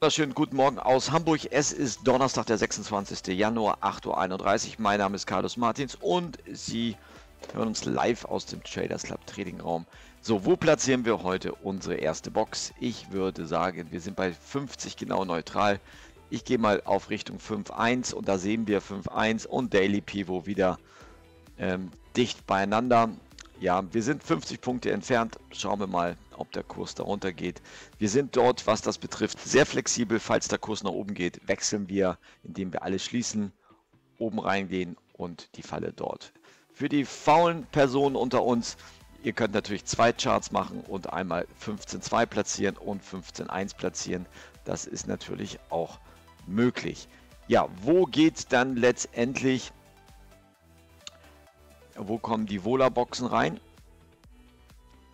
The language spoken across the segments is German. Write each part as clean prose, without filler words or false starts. Wunderschönen guten Morgen aus Hamburg. Es ist Donnerstag, der 26. Januar, 8:31 Uhr. Mein Name ist Carlos Martins und Sie hören uns live aus dem Traders Club Trading Raum. So, wo platzieren wir heute unsere erste Box? Ich würde sagen, wir sind bei 50 genau neutral. Ich gehe mal auf Richtung 5.1 und da sehen wir 5.1 und Daily Pivot wieder dicht beieinander. Ja, wir sind 50 Punkte entfernt. Schauen wir mal, ob der Kurs darunter geht. Wir sind dort, was das betrifft, sehr flexibel. Falls der Kurs nach oben geht, wechseln wir, indem wir alle schließen, oben reingehen und die Falle dort. Für die faulen Personen unter uns, ihr könnt natürlich zwei Charts machen und einmal 15.2 platzieren und 15.1 platzieren. Das ist natürlich auch möglich. Ja, wo geht dann letztendlich? Wo kommen die VolaBoxen rein?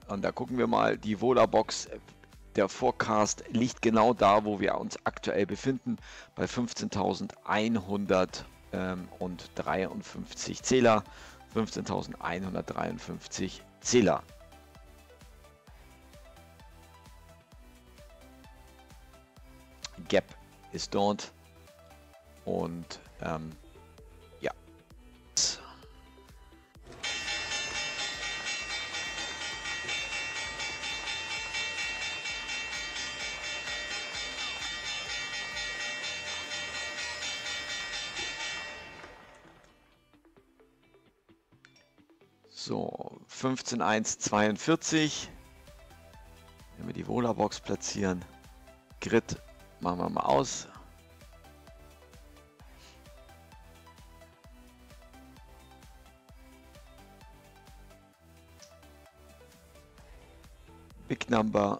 Und da gucken wir mal, die VolaBox, der Forecast liegt genau da, wo wir uns aktuell befinden, bei 15.153 Zähler, 15.153 Zähler. Gap ist dort und so, 15.142, wenn wir die VolaBox platzieren, Grid machen wir mal aus. Big Number.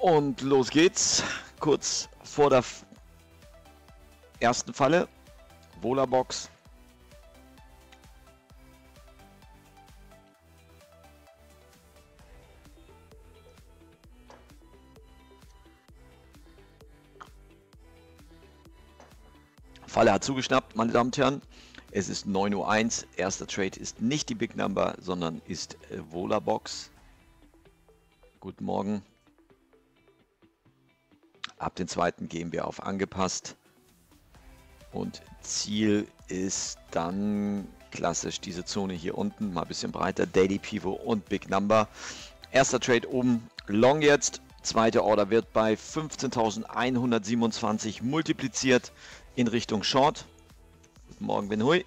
Und los geht's, kurz vor der ersten Falle, VolaBox. Falle hat zugeschnappt, meine Damen und Herren. Es ist 9:01 Uhr, erster Trade ist nicht die Big Number, sondern ist VolaBox. Guten Morgen. Ab dem zweiten gehen wir auf angepasst und Ziel ist dann klassisch diese Zone hier unten, mal ein bisschen breiter, Daily Pivot und Big Number. Erster Trade oben, Long jetzt, zweite Order wird bei 15.127 multipliziert in Richtung Short. Guten Morgen, Benhuy.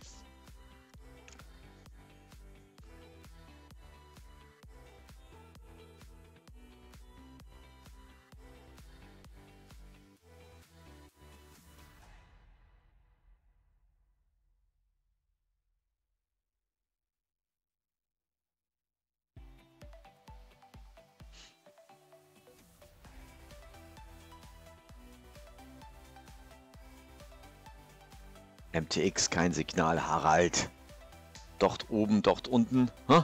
mtx, kein Signal, Harald. Dort oben, dort unten. Huh?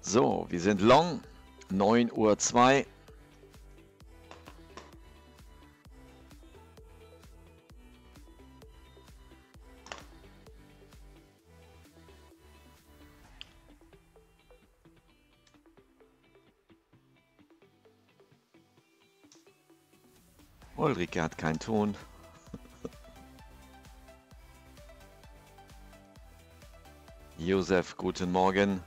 So, wir sind long. 9:02 Uhr. Ulrike hat keinen Ton. Josef, guten Morgen.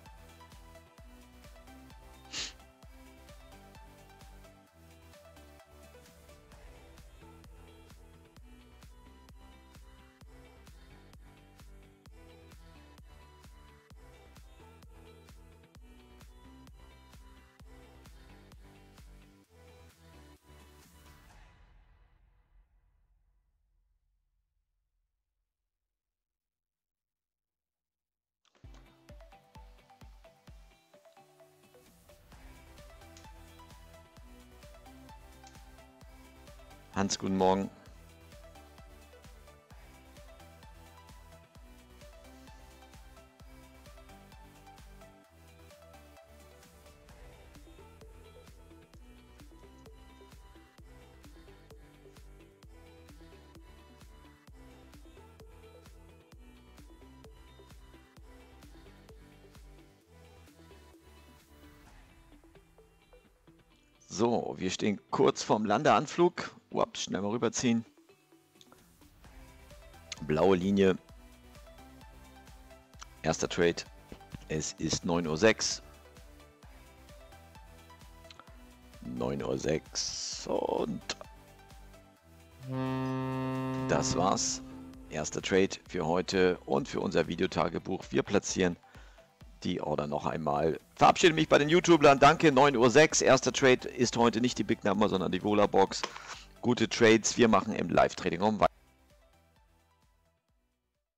Hans, guten Morgen. So, wir stehen kurz vorm Landeanflug. Ups, schnell mal rüberziehen. Blaue Linie. Erster Trade. Es ist 9:06 Uhr. 9:06 Uhr und das war's. Erster Trade für heute und für unser Videotagebuch. Wir platzieren die Order noch einmal. Verabschiede mich bei den YouTubern. Danke, 9:06 Uhr. Erster Trade ist heute nicht die Big Number, sondern die VolaBox. Gute Trades. Wir machen im Live-Trading-Raum weiter.